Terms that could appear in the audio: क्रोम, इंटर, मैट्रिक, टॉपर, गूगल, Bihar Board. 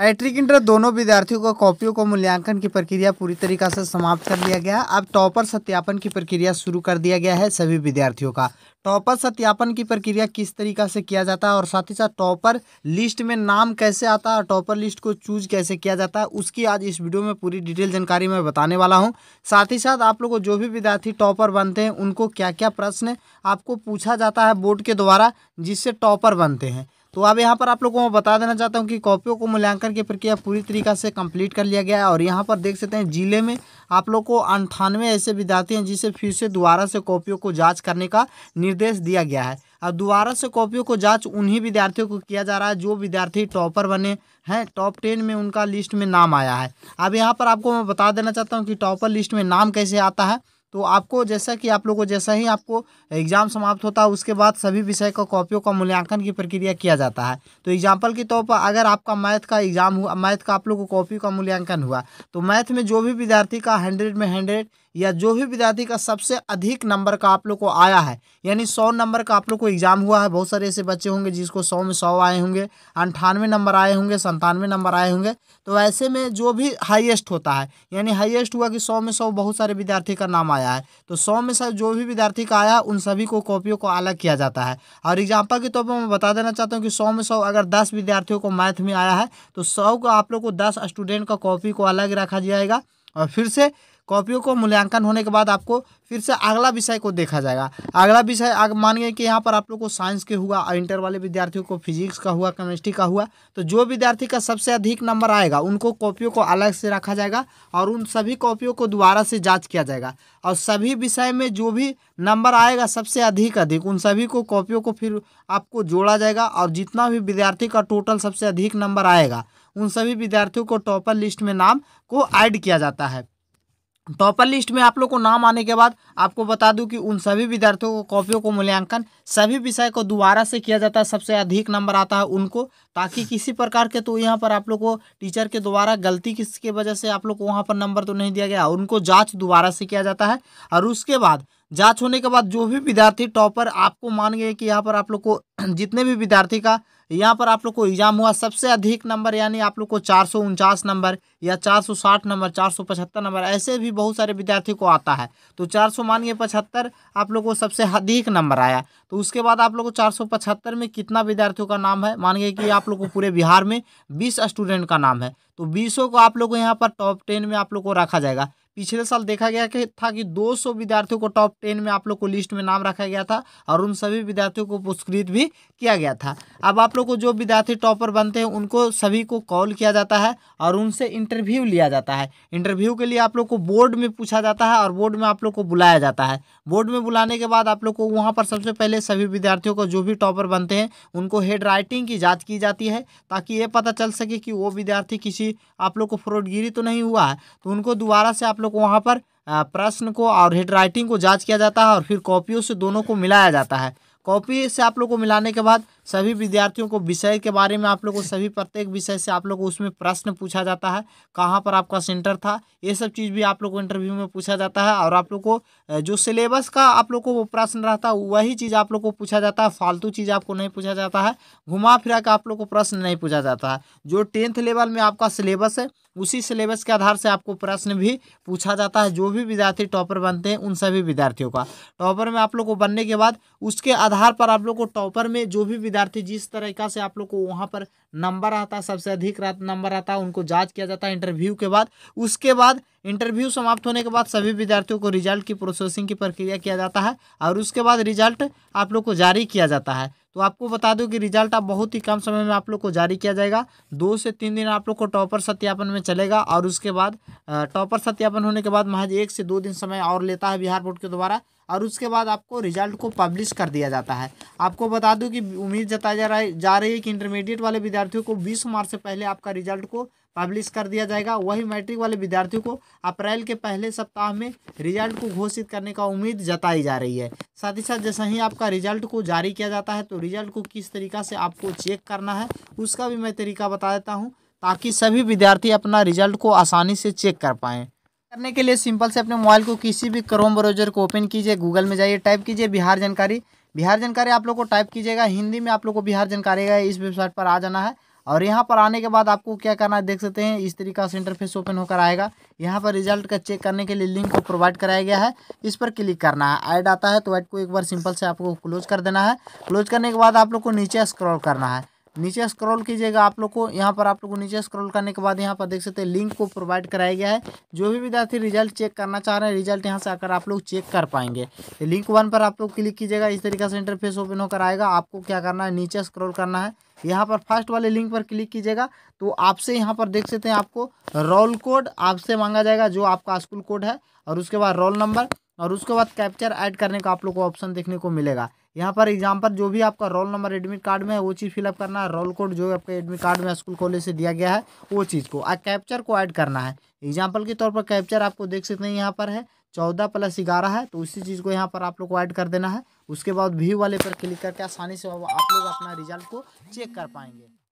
मैट्रिक इंटर दोनों विद्यार्थियों का कॉपियों को मूल्यांकन की प्रक्रिया पूरी तरीका से समाप्त कर दिया गया। अब टॉपर सत्यापन की प्रक्रिया शुरू कर दिया गया है सभी विद्यार्थियों का। टॉपर सत्यापन की प्रक्रिया किस तरीका से किया जाता है और साथ ही साथ टॉपर लिस्ट में नाम कैसे आता है और टॉपर लिस्ट को चूज कैसे किया जाता है, उसकी आज इस वीडियो में पूरी डिटेल जानकारी मैं बताने वाला हूं। साथ ही साथ आप लोगों को जो भी विद्यार्थी टॉपर बनते हैं उनको क्या क्या प्रश्न आपको पूछा जाता है बोर्ड के द्वारा जिससे टॉपर बनते हैं, तो अब यहाँ पर आप लोगों को बता देना चाहता हूँ कि कॉपियों को मूल्यांकन की प्रक्रिया पूरी तरीका से कंप्लीट कर लिया गया है। और यहाँ पर देख सकते हैं जिले में आप लोग को 98 ऐसे विद्यार्थी हैं जिसे फिर से दोबारा से कॉपियों को जांच करने का निर्देश दिया गया है। और दोबारा से कॉपियों को जांच उन्हीं विद्यार्थियों को किया जा रहा है जो विद्यार्थी टॉपर बने हैं, टॉप 10 में उनका लिस्ट में नाम आया है। अब यहाँ पर आपको मैं बता देना चाहता हूँ कि टॉपर लिस्ट में नाम कैसे आता है। तो आपको जैसा कि आप लोगों जैसा ही आपको एग्ज़ाम समाप्त होता है उसके बाद सभी विषय का कॉपियों का मूल्यांकन की प्रक्रिया किया जाता है। तो एग्जाम्पल के तौर पर अगर आपका मैथ का एग्ज़ाम हुआ, मैथ का आप लोगों को कॉपी का मूल्यांकन हुआ, तो मैथ में जो भी विद्यार्थी का 100 में 100 या जो भी विद्यार्थी का सबसे अधिक नंबर का आप लोग को आया है, यानी 100 नंबर का आप लोग को एग्ज़ाम हुआ है। बहुत सारे ऐसे बच्चे होंगे जिसको 100 में 100 आए होंगे, 98 नंबर आए होंगे, 97 नंबर आए होंगे। तो ऐसे में जो भी हाईएस्ट होता है, यानी हाईएस्ट हुआ कि 100 में 100 बहुत सारे विद्यार्थी का नाम आया है, तो 100 में 100 जो भी विद्यार्थी का आया उन सभी को कॉपियों को अलग किया जाता है। और एग्जाम्पल के तौर पर मैं बता देना चाहता हूँ कि 100 में 100 अगर 10 विद्यार्थियों को मैथ में आया है तो 100 को आप लोग को 10 स्टूडेंट का कॉपी को अलग रखा जाएगा और फिर से कॉपियों को मूल्यांकन होने के बाद आपको फिर से अगला विषय को देखा जाएगा। अगला विषय अगर मान गए कि यहाँ पर आप लोग को साइंस के हुआ, इंटर वाले विद्यार्थियों को फिजिक्स का हुआ, केमिस्ट्री का हुआ, तो जो विद्यार्थी का सबसे अधिक नंबर आएगा उनको कॉपियों को अलग से रखा जाएगा और उन सभी कॉपियों को दोबारा से जाँच किया जाएगा। और सभी विषय में जो भी नंबर आएगा सबसे अधिक उन सभी को कॉपियों को फिर आपको जोड़ा जाएगा और जितना भी विद्यार्थी का टोटल सबसे अधिक नंबर आएगा उन सभी विद्यार्थियों को टॉपर लिस्ट में नाम को ऐड किया जाता है। टॉपर लिस्ट में आप लोग को नाम आने के बाद आपको बता दूं कि उन सभी विद्यार्थियों को कॉपियों को मूल्यांकन सभी विषय को दोबारा से किया जाता है, सबसे अधिक नंबर आता है उनको, ताकि किसी प्रकार के तो यहाँ पर आप लोग को टीचर के द्वारा गलती किसके वजह से आप लोग को वहाँ पर नंबर तो नहीं दिया गया, उनको जाँच दोबारा से किया जाता है। और उसके बाद जाँच होने के बाद जो भी विद्यार्थी टॉपर आपको मान गए कि यहाँ पर आप लोग को जितने भी विद्यार्थी का यहाँ पर आप लोग को एग्जाम हुआ सबसे अधिक नंबर, यानी आप लोग को 449 नंबर या 460 नंबर, 475 नंबर, ऐसे भी बहुत सारे विद्यार्थी को आता है। तो 475 आप लोग को सबसे अधिक नंबर आया, तो उसके बाद आप लोग को 475 में कितना विद्यार्थियों का नाम है, मानिए कि आप लोग को पूरे बिहार में 20 स्टूडेंट का नाम है, तो 20 को आप लोग को यहाँ पर टॉप 10 में आप लोग को रखा जाएगा। पिछले साल देखा गया कि था कि 200 विद्यार्थियों को टॉप 10 में आप लोग को लिस्ट में नाम रखा गया था और उन सभी विद्यार्थियों को पुरस्कृत भी किया गया था। अब आप लोग को जो विद्यार्थी टॉपर बनते हैं उनको सभी को कॉल किया जाता है और उनसे इंटरव्यू लिया जाता है। इंटरव्यू के लिए आप लोग को बोर्ड में पूछा जाता है और बोर्ड में आप लोग को बुलाया जाता है। बोर्ड में बुलाने के बाद आप लोग को वहाँ पर सबसे पहले सभी विद्यार्थियों को जो भी टॉपर बनते हैं उनको हैंड राइटिंग की जाँच की जाती है, ताकि ये पता चल सके कि वो विद्यार्थी किसी आप लोग को फ्रॉडगिरी तो नहीं हुआ है। तो उनको दोबारा से आप लोग वहाँ पर प्रश्न को और हेड राइटिंग को जांच किया जाता है और फिर कॉपियों से दोनों को मिलाया जाता है। कॉपी से आप लोग को मिलाने के बाद सभी विद्यार्थियों को विषय के बारे में आप लोग को सभी प्रत्येक विषय से आप लोग को उसमें प्रश्न पूछा जाता है, कहाँ पर आपका सेंटर था, ये सब चीज़ भी आप लोग को इंटरव्यू में पूछा जाता है। और आप लोग को जो सिलेबस का आप लोग को वो प्रश्न रहता है वही चीज़ आप लोग को पूछा जाता है, फालतू चीज़ आपको नहीं पूछा जाता है, घुमा फिरा के आप लोग को प्रश्न नहीं पूछा जाता है। जो 10th लेवल में आपका सिलेबस है उसी सिलेबस के आधार से आपको प्रश्न भी पूछा जाता है। जो भी विद्यार्थी टॉपर बनते हैं उन सभी विद्यार्थियों का टॉपर में आप लोग को बनने के बाद उसके आधार पर आप लोग को टॉपर में जो भी विद्यार्थी जिस तरीका से आप लोग को वहाँ पर नंबर आता है, सबसे अधिक नंबर आता है, उनको जांच किया जाता है इंटरव्यू के बाद। उसके बाद इंटरव्यू समाप्त होने के बाद सभी विद्यार्थियों को रिजल्ट की प्रोसेसिंग की प्रक्रिया किया जाता है और उसके बाद रिजल्ट आप लोग को जारी किया जाता है। तो आपको बता दूं कि रिजल्ट आप बहुत ही कम समय में आप लोग को जारी किया जाएगा। 2 से 3 दिन आप लोग को टॉपर सत्यापन में चलेगा और उसके बाद टॉपर सत्यापन होने के बाद महज 1 से 2 दिन समय और लेता है बिहार बोर्ड के द्वारा और उसके बाद आपको रिजल्ट को पब्लिश कर दिया जाता है। आपको बता दूं कि उम्मीद जताई जा रही है कि इंटरमीडिएट वाले विद्यार्थियों को 20 मार्च से पहले आपका रिजल्ट को पब्लिश कर दिया जाएगा। वही मैट्रिक वाले विद्यार्थियों को अप्रैल के पहले सप्ताह में रिजल्ट को घोषित करने का उम्मीद जताई जा रही है। साथ ही साथ जैसा ही आपका रिजल्ट को जारी किया जाता है तो रिजल्ट को किस तरीका से आपको चेक करना है उसका भी मैं तरीका बता देता हूँ, ताकि सभी विद्यार्थी अपना रिजल्ट को आसानी से चेक कर पाएँ। करने के लिए सिंपल से अपने मोबाइल को किसी भी क्रोम ब्राउजर को ओपन कीजिए, गूगल में जाइए, टाइप कीजिए बिहार जानकारी आप लोग को टाइप कीजिएगा। हिंदी में आप लोग को बिहार जानकारी का इस वेबसाइट पर आ जाना है और यहाँ पर आने के बाद आपको क्या करना है देख सकते हैं, इस तरीका से इंटरफेस ओपन होकर आएगा। यहाँ पर रिजल्ट का चेक करने के लिए लिंक को प्रोवाइड कराया गया है, इस पर क्लिक करना है। ऐड आता है तो ऐड को एक बार सिंपल से आपको क्लोज कर देना है। क्लोज करने के बाद आप लोग को नीचे स्क्रॉल करना है, नीचे स्क्रॉल कीजिएगा आप लोग को। यहाँ पर आप लोग को नीचे स्क्रॉल करने के बाद यहाँ पर देख सकते हैं लिंक को प्रोवाइड कराया गया है। जो भी विद्यार्थी रिजल्ट चेक करना चाह रहे हैं रिजल्ट यहाँ से आकर आप लोग चेक कर पाएंगे। तो लिंक वन पर आप लोग क्लिक कीजिएगा, इस तरीके से इंटरफेस ओपन होकर आएगा। आपको क्या करना है नीचे स्क्रॉल करना है, यहाँ पर फर्स्ट वाले लिंक पर क्लिक कीजिएगा तो आपसे यहाँ पर देख सकते हैं आपको रोल कोड आपसे मांगा जाएगा जो आपका स्कूल कोड है, और उसके बाद रोल नंबर, और उसके बाद कैप्चर ऐड करने का आप लोग को ऑप्शन देखने को मिलेगा। यहाँ पर एग्जाम्पल जो भी आपका रोल नंबर एडमिट कार्ड में है वो चीज़ फिलअप करना है, रोल कोड जो आपके एडमिट कार्ड में स्कूल कॉलेज से दिया गया है वो चीज़ को, और कैप्चर को ऐड करना है। एग्जाम्पल के तौर पर कैप्चर आपको देख सकते हैं यहाँ पर है 14+11 है, तो उसी चीज़ को यहाँ पर आप लोग को ऐड कर देना है। उसके बाद व्यू वाले पर क्लिक करके आसानी से आप लोग अपना रिजल्ट को चेक कर पाएंगे।